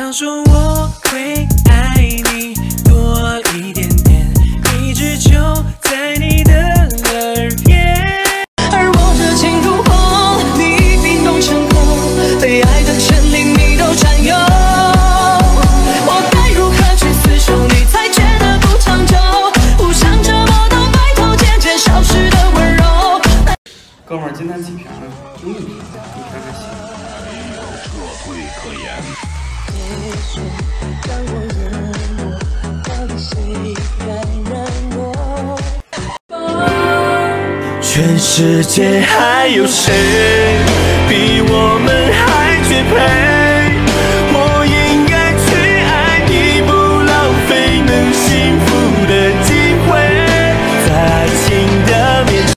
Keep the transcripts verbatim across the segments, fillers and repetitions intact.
他说我会爱你多一点点，一直就在你的耳边。而我的情如虹，你冰冻成空，被爱的权利你都占有。我该如何去厮守，你才觉得不长久？互相折磨到白头，渐渐消失的温柔。哥们儿，今天几瓶了？嗯，一瓶还行。没有撤退可言。 你说让我淹没，到底谁感染我？全世界还有谁比我们还绝配？我应该去爱你，不浪费能幸福的机会，在爱情的面前。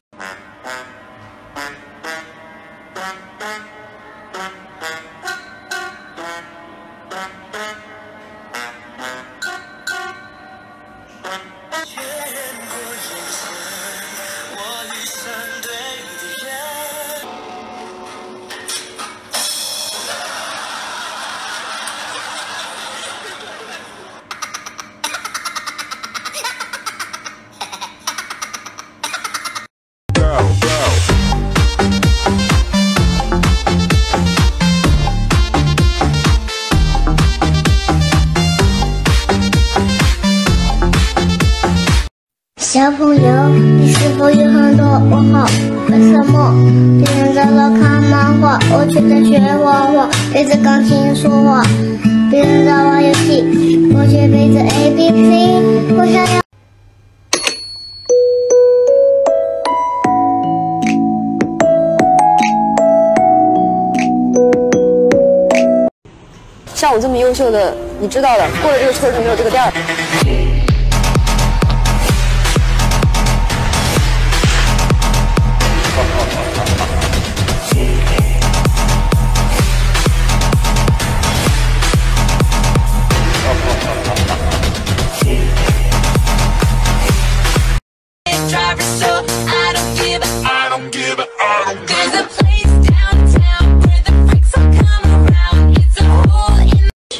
小朋友，你是否有很多问号？为什么别人在那看漫画，我却在学画画？对着钢琴说话，别人在玩游戏，我却背着 A B C。我想要。 像我这么优秀的，你知道的，过了这个村就没有这个店儿。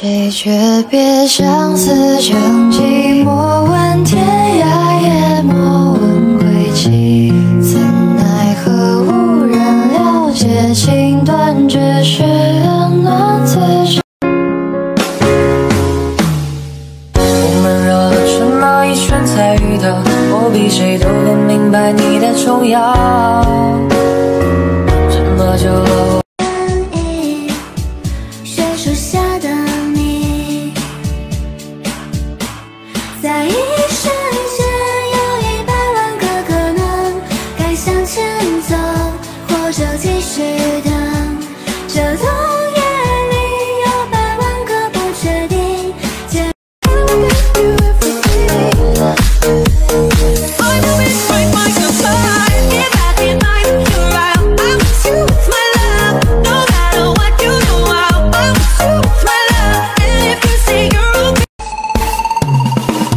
谁诀别相思成寂寞，问天涯也莫问归期。怎奈何无人了解，情断只是冷暖自知。我们绕了这么一圈才遇到，我比谁都更明白你的重要。这么久了。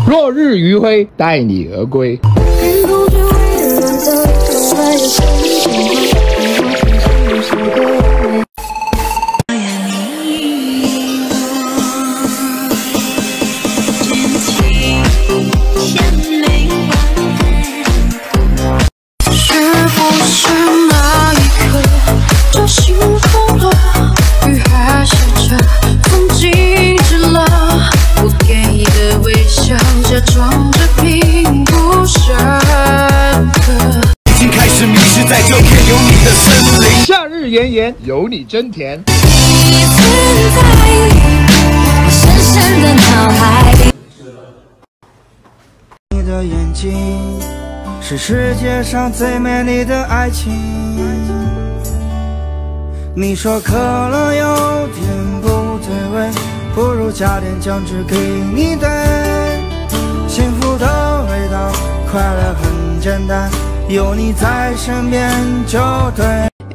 落日余晖，带你而归。是不是那一刻，这心痛了，雨还下着，风静止了，我给的微笑。 假装着并不深刻，已经开始迷失在这片有你的森林。夏日炎炎，有你真甜。你存在我深深的脑海里。你的眼睛是世界上最美丽的爱情。你说可乐有点不对味，不如加点酱汁给你兑。 幸福的味道，快乐很简单，有你在身边就对。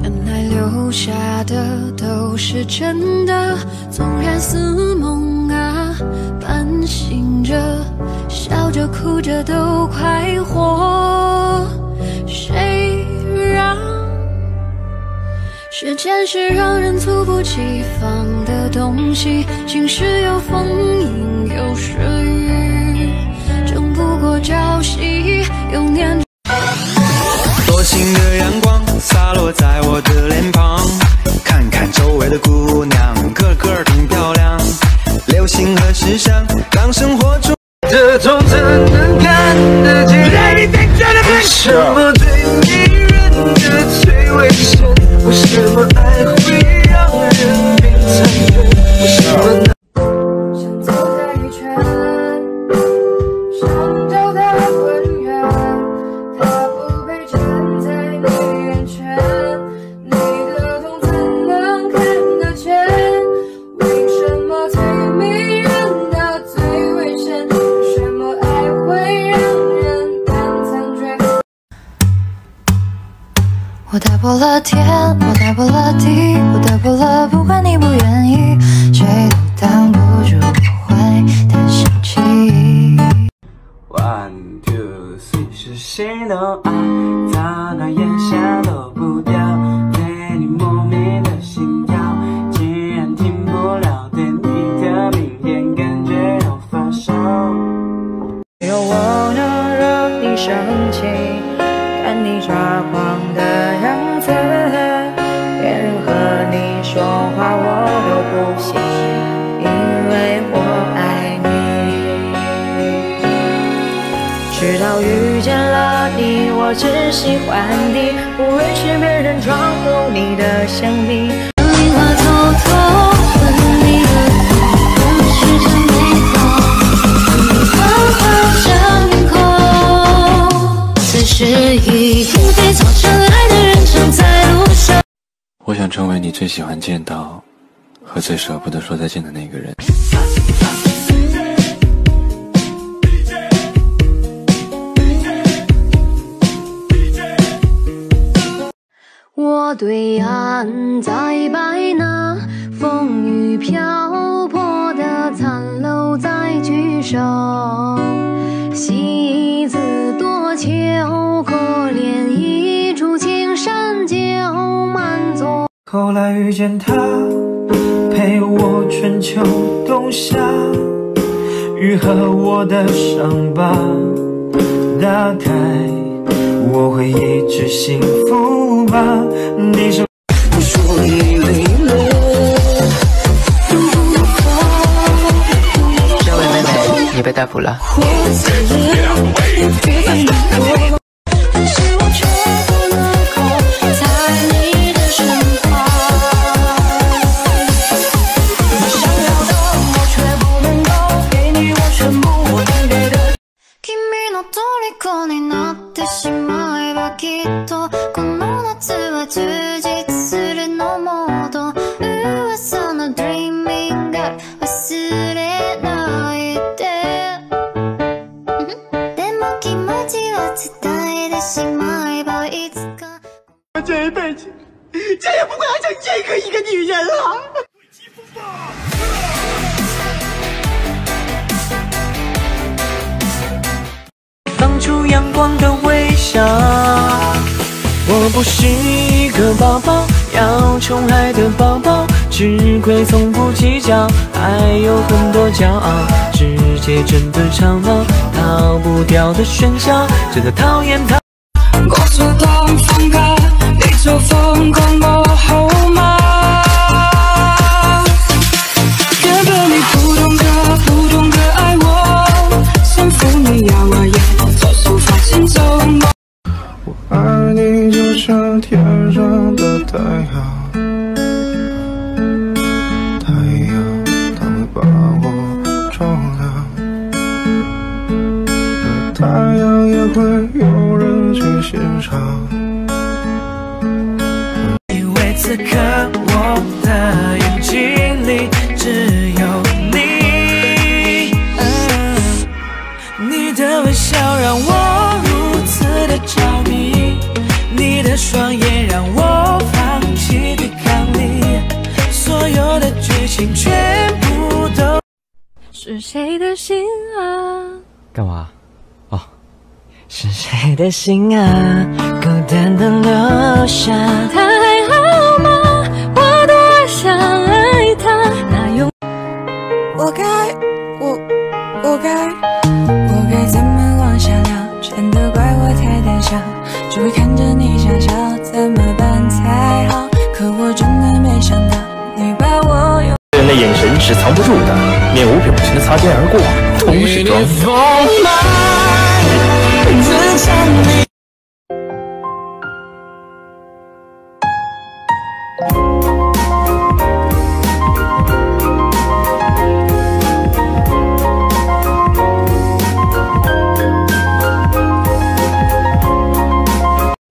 原来留下的都是真的，纵然似梦啊，半醒着，笑着哭着都快活。谁让时间是让人猝不及防的？东西，晴时有风阴有时雨，争不过朝夕，又念着。多情的阳光洒落在我的脸庞，看看周围的姑娘，个个挺漂亮。流行和时尚让生活中这种只能看得见，为什么对你人的最危险？为什么爱会让人变残忍？为什么想走太远，想找他温暖，他不配站在你眼前，你的痛怎能看得见？为什么最迷人的最危险？为什么爱会让人变残忍？我打破了天。 我打破了地，我打破了，不管你不愿意，谁都挡不住我坏的心情。One two three， 是谁都爱，早到眼下躲不掉，对你莫名的心跳，竟然停不了，对你的明天感觉要发烧。没有我能让你生气，看你抓狂的样子。 别人和你说话我都不信，因为我爱你。直到遇见了你，我只喜欢你，不允许别人闯入你的生命。你我偷偷吻你的嘴，不是真没空，你缓缓向天空。此时已经飞走，尘埃的人正在路上。 我想成为你最喜欢见到和最舍不得说再见的那个人。我对岸在摆那风雨漂泊的残楼在聚首，戏子多秋，可怜一柱青山旧。 后来遇见他，陪我春秋冬夏，愈合我的伤疤。大概我会一直幸福吧。你说，你说你累了，这位妹妹，你被逮捕了。这一辈子，再也不会爱上任何一个女人了。放出阳光的微笑，我不是一个宝宝，要宠爱的宝宝，吃亏从不计较，还有很多骄傲，世界真的吵闹，逃不掉的喧嚣，真的讨厌它。我主动放歌。 做风光过后吗？根本你不懂得，不懂得爱我，幸福你要我也做出发现中。我爱你就像天上的太阳，太阳它会把我照亮，太阳也会有人去欣赏。 此刻我的眼睛里只有你，你的微笑让我如此的着迷，你的双眼让我放弃抵抗力，所有的剧情全部都是谁的心啊？干嘛？哦，是谁的心啊？孤单的留下。 想爱他，那我该，我我该，我该怎么往下聊？真的怪我太胆小，只会看着你傻笑，怎么办才好？可我真的没想到，你把我拥。人的眼神是藏不住的，面无表情的擦肩而过，都是装的。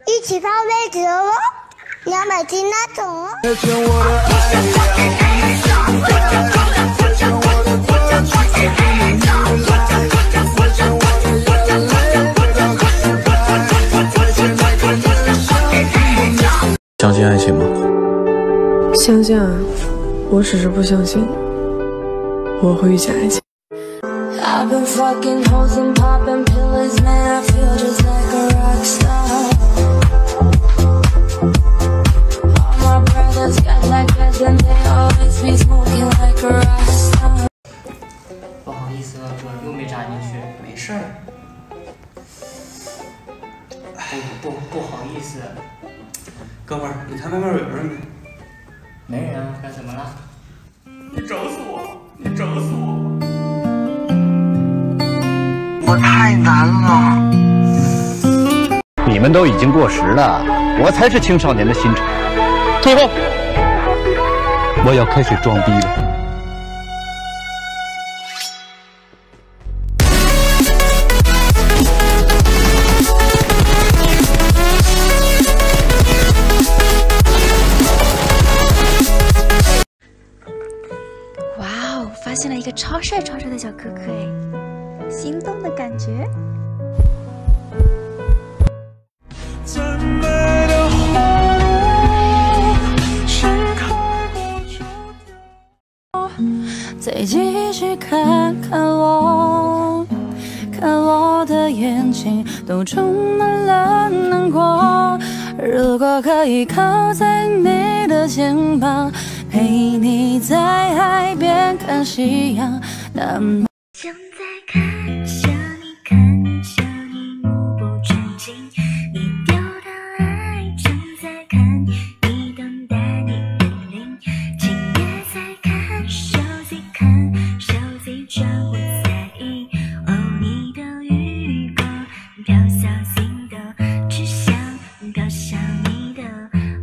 一起放位置哦，你要买金那种哦。相信爱情吗？相信啊，我只是不相信我会遇见爱情。 不好意思，我又没扎进去。没事儿。不不不好意思，哥们儿，你看外面有人没？没人啊，该怎么了？你整死我！你整死我！我太难了。你们都已经过时了，我才是青少年的新宠。退后。 我要开始装逼了。哇哦，发现了一个超帅超帅的小哥哥哎，心动的感觉。 再继续看看我，看我的眼睛都充满了难过。如果可以靠在你的肩膀，陪你在海边看夕阳，那么想再看着你，看着你目不转睛，你丢的爱正在看，你等待你的灵，今夜再看手机看。 转不在意，哦，你的雨过，飘小心的，只想飘向你的。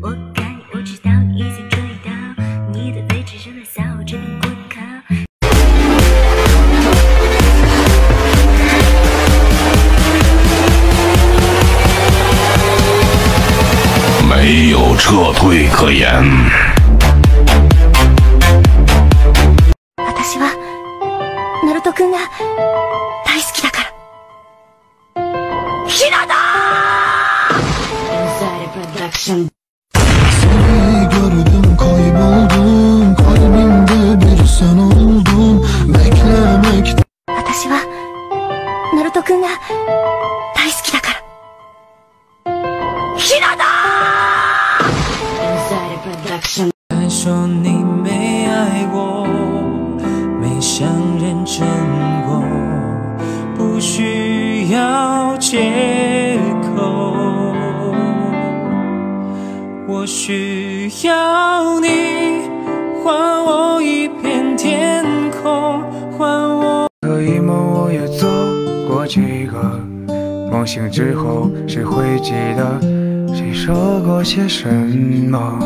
我看你，我知道，已经注意到你的位置正在向我这边过靠。没有撤退可言。 君が大好きだから。ひなだ。 我需要你，还我一片天空，还我。这一梦我也做过几个，梦醒之后谁会记得谁说过些什么？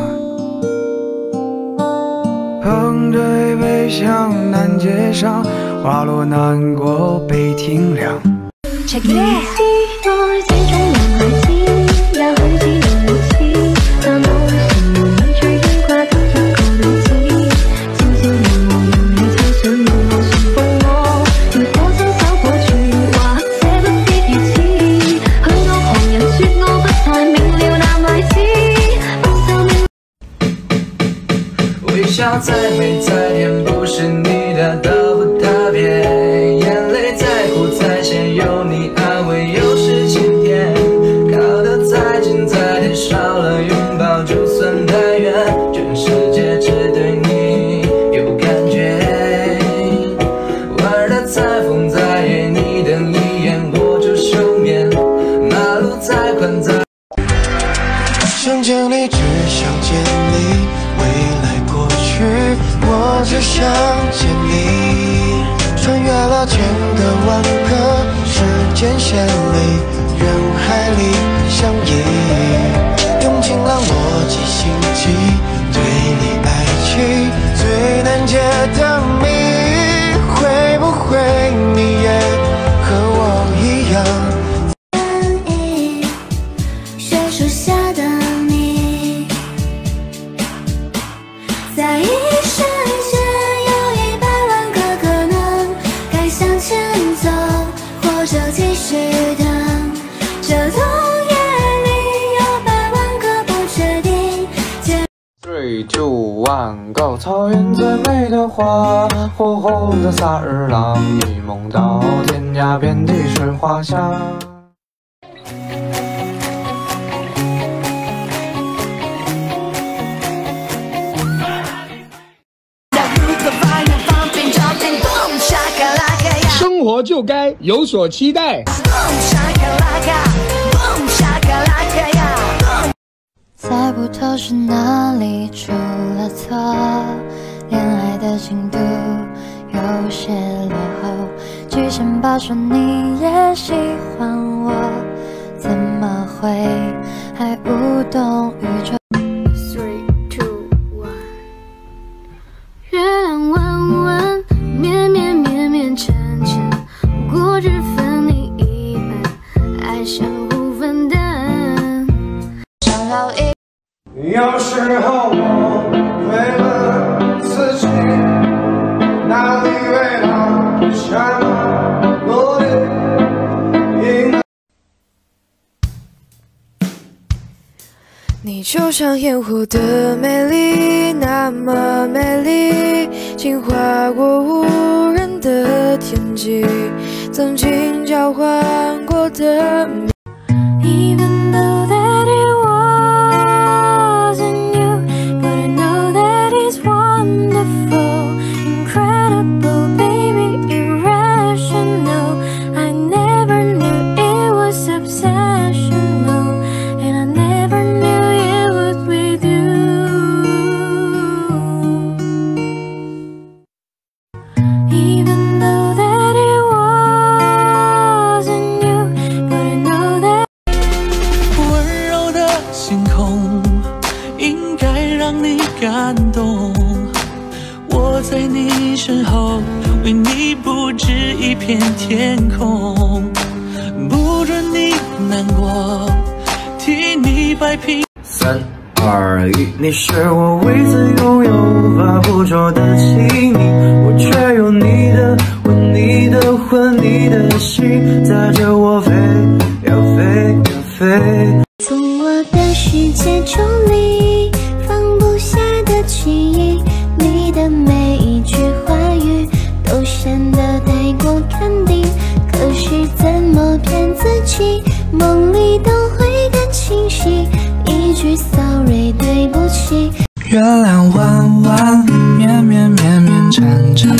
捧着一杯向南街上，花落难过被停凉。 笑再美再甜，不是你的特不特别。眼泪再苦再咸，有你安慰又是晴天。靠得再近再甜，少了拥抱就算太远。全世界只对你有感觉。标签的万个时间线里，人海里相依，用尽了逻辑心机推理爱情最难解的谜。会不会你也和我一样？ 三个草原最美的花，火红的萨日朗，一梦到天涯，遍地是花香。生活就该有所期待。 猜不透是哪里出了错，恋爱的进度有些落后。举身报说你也喜欢我，怎么会还不懂宇宙 ？Three two one， 月亮弯弯，绵绵绵绵缠缠，固执分你一半，爱相互分担。 有时候我会问自己，哪里为了什么努力？你就像烟火的美丽，那么美丽，竟划过无人的天际，曾经交换过的美。 三二一，你是我唯自拥有、无法捕捉的亲密，我却有你的吻、你的魂、你的心，载着我飞呀飞呀飞。从我的世界抽离，放不下的记忆，你的每一句话语都显得太过肯定，可是怎么骗自己，梦里都会更清晰。 一句 sorry， 对不起。月亮弯弯，绵绵绵绵缠缠，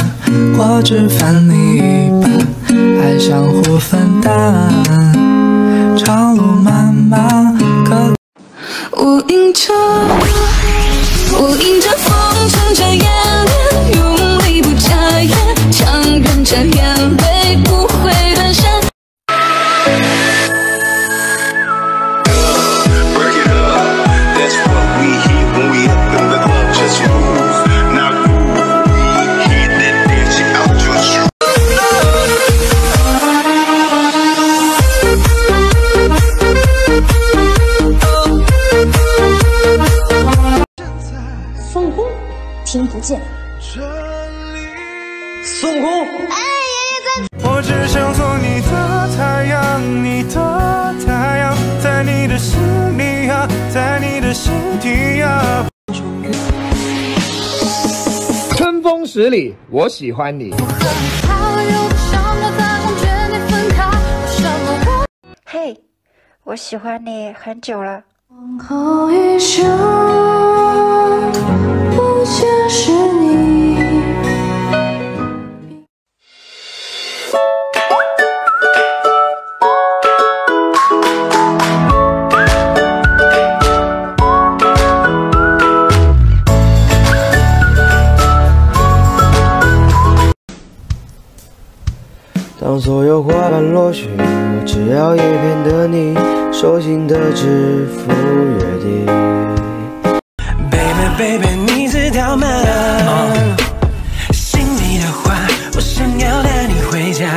我只分你一半，爱相互分担。长路漫漫，可我迎着，我迎着风，撑着眼帘，用力不眨眼，强忍着眼泪不会蹒跚。 听不见，孙悟空。我只想做你的太阳，你的太阳，在你的心里呀，在你的心底呀。春风十里，我喜欢你。嘿， hey， 我喜欢你很久了。 不见是你。当所有花瓣落雪，我只要一片的你，手心的指腹约定。Baby baby， 你知道吗？ Uh, 心里的话，我想要带你回家，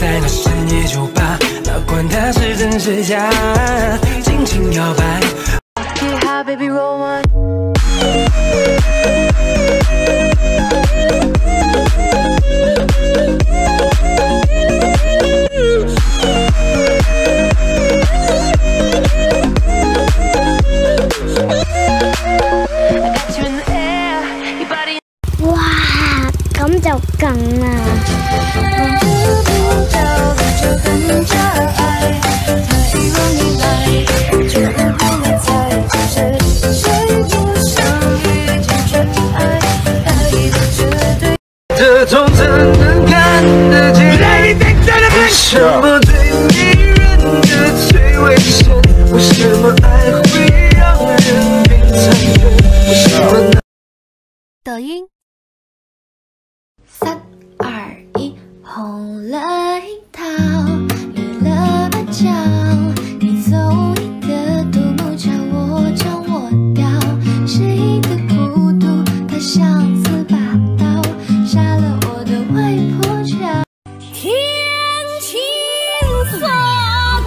在那深夜酒吧，哪管它是真是假，尽情摇摆。Get high, baby, roll one. 梗啊！这种怎能看得见？为什么对迷人的最危险？为什么爱会让人变残忍？为什么？抖音。 三二一，红了樱桃，绿了芭蕉，你总赢得独木桥，我唱我调，谁的孤独，它像刺把刀，杀了我的外婆桥。天青色，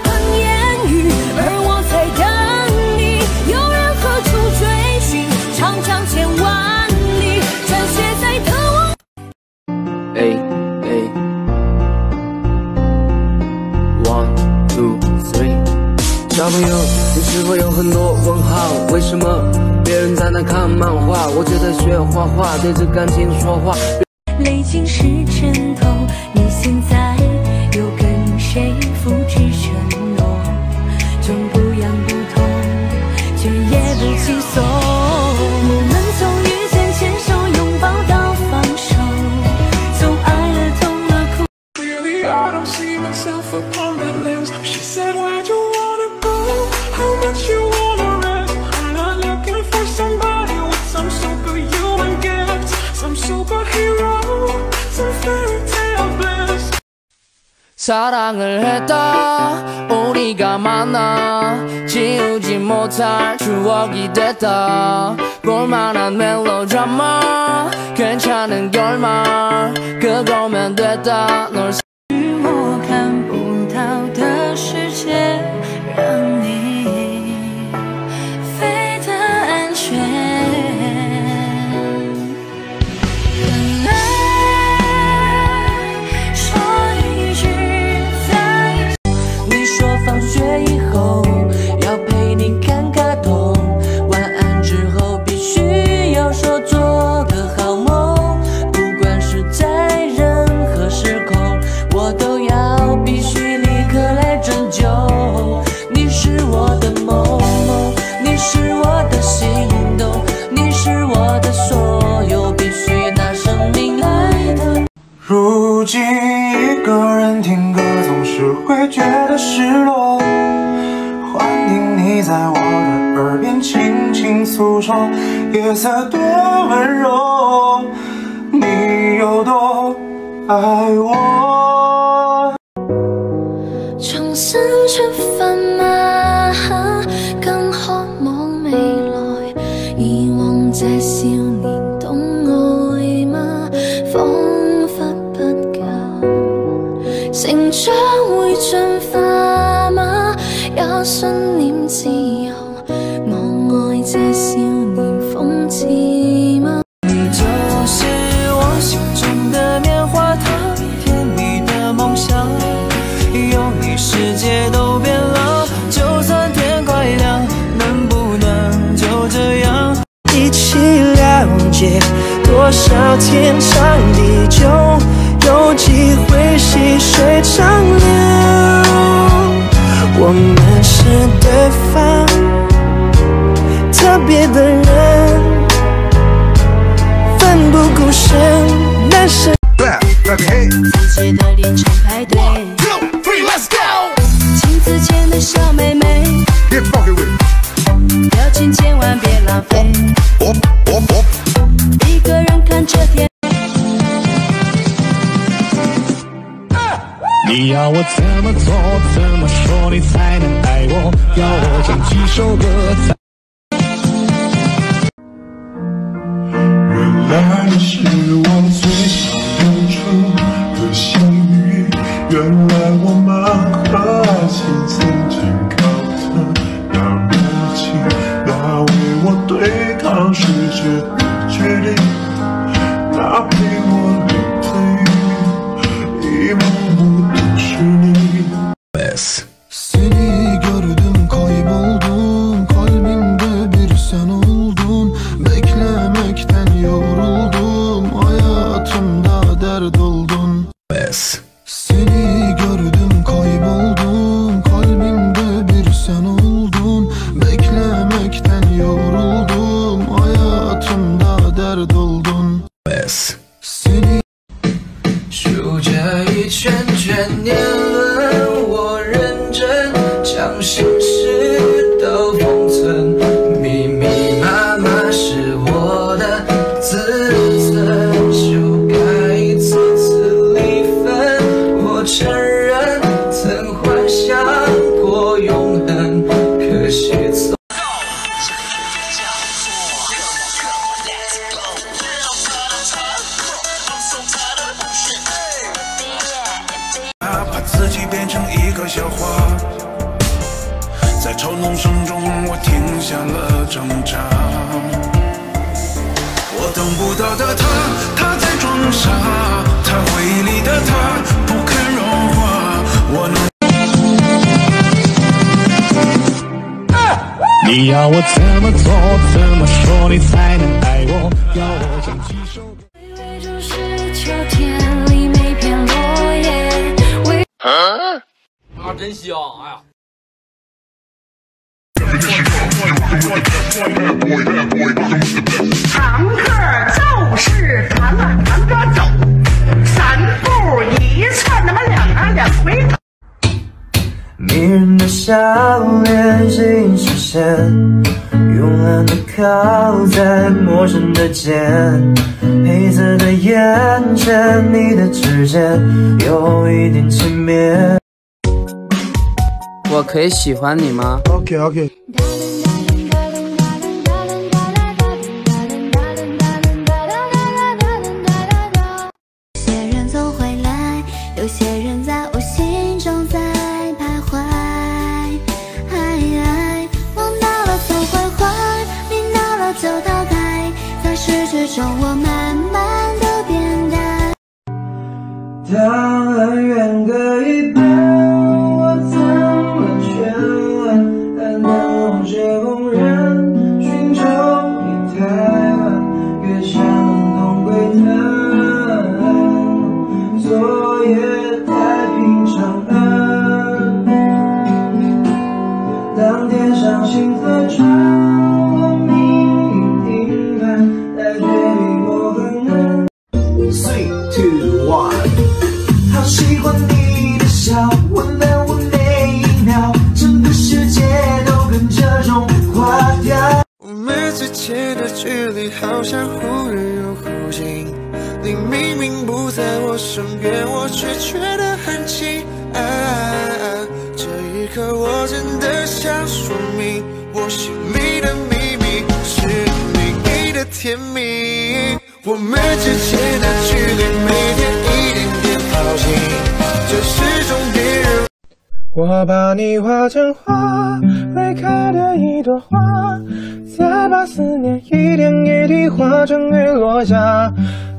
等烟雨，而我在等你，有人何处追寻，长长千万里，展现在等我。 Eight, eight. One, two, three. 小朋友，你是否有很多问号？为什么别人在那看漫画，我却在学画画，对着钢琴说话？泪尽是枕头，你现在又跟谁付之承诺？总不痒不痛，却也不轻松。 사랑을 했다 우리가 만나 지우지 못할 추억이 됐다 볼만한 멜로드라마 괜찮은 결말 그거면 됐다 널 如今一个人听歌，总是会觉得失落。幻听你在我的耳边轻轻诉说，夜色多温柔，你有多爱我？重新出发吗？更渴望未來，以往這少年懂愛嗎？放 成長會進化嗎？也信念自由，我愛這少年諷刺嗎？你就是我心中的棉花糖，甜蜜的夢想，有你世界都變了，就算天快亮，能不能就這樣一起了解多少天長地久？ 有机会细水长流，我们是对方特别的人，奋不顾身，但是夫妻的练成排队，镜子前的小妹妹，表情千万别浪费，一个人看着天。你要我怎么做，怎么说你才能爱我？要我唱几首歌才？原来你是我最想当初的相遇，原来我们和心曾经靠得那么近，那为我对抗世界的决定，那陪我淋的雨，一幕幕都是你。Seni gördüm kayboldum, kalbimde bir sen oldun, beklemekten yoruldum. Seni gördüm kayboldum, kalbimde bir sen oldun, beklemekten yoruldum, hayatımda dert oldun. Seni şu一圈圈年轮，我认真将心事都封存，密密麻麻是我的自尊，修改一次次。承认曾幻想过永恒，可惜从。哪怕自己变成一个笑话，在嘲弄声中我停下了挣扎。我等不到的他，他在装傻，他回忆里的他。你要我怎么做，怎么说你才能爱我？要我唱几首歌。微微就是秋天里每片落叶。啊！啊，真香！哎呀。堂客就是堂啊堂哥走，三步一窜，他妈两啊两回头。迷人的笑脸，心实现，慵懒的靠在陌生的肩，黑色的眼圈，你的指尖有一点缠绵。我可以喜欢你吗 ？OK OK。有些人总回来，有些人在我心中在。就淘汰，在失去中我慢慢的变淡。当爱远各一半，我怎么劝挽？还能望着红人群中一太晚，越想空归叹，昨夜太平长安。当天上星河转。喜欢你的笑，温暖我每一秒，整个世界都跟这种垮掉。我们之间的距离好像忽远又忽近，你明明不在我身边，我却觉得很近。啊啊啊、这一刻我真的想说明，我心里的秘密是你给的甜蜜。我们之间的距离每天一点点。我把你画成花，未开的一朵花，再把思念一点一滴化成雨落下。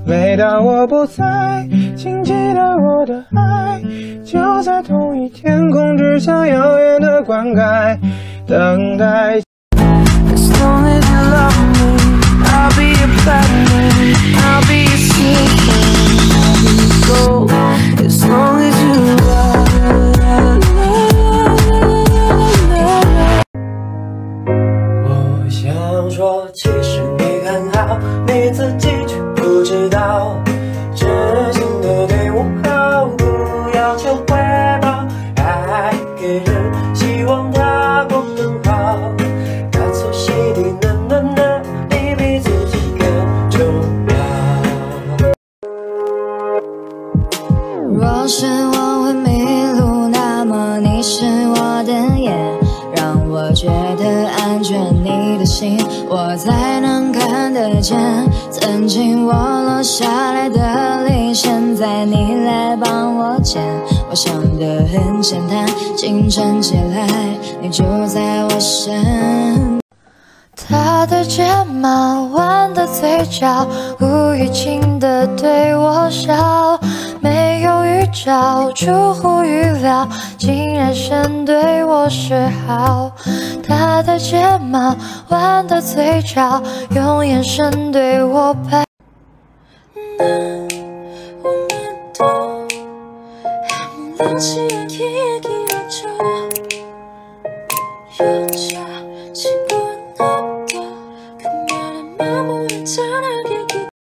每当我不在，请记得我的爱，就在同一天空之下遥远的灌溉，等待。其实你很好，你自己却不知道。真心的对我好，不要求回报。爱给人希望它过更好，大错细地难难难，你比自己更重要。若是我问你。是我的眼，让我觉得安全。你的心，我才能看得见。曾经我落下来的泪，现在你来帮我捡。我想得很简单，清晨起来，你就在我身。 他的睫毛，弯的嘴角，无预警的对我笑，没有预兆，出乎预料，竟然先对我示好。他的睫毛，弯的嘴角，用眼神对我拍。那我们都还没联系。